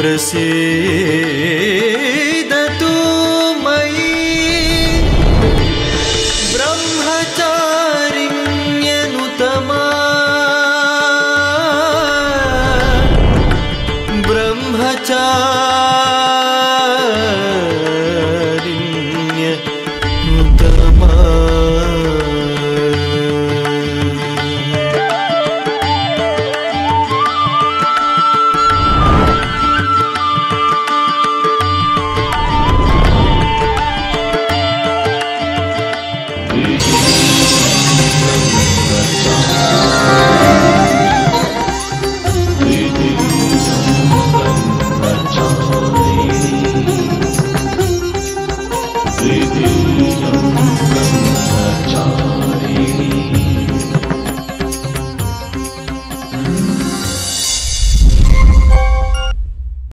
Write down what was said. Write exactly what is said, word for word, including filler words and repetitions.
प्रसीद तू मयि ब्रह्मचारिण्यनुतमा ब्रह्मचारि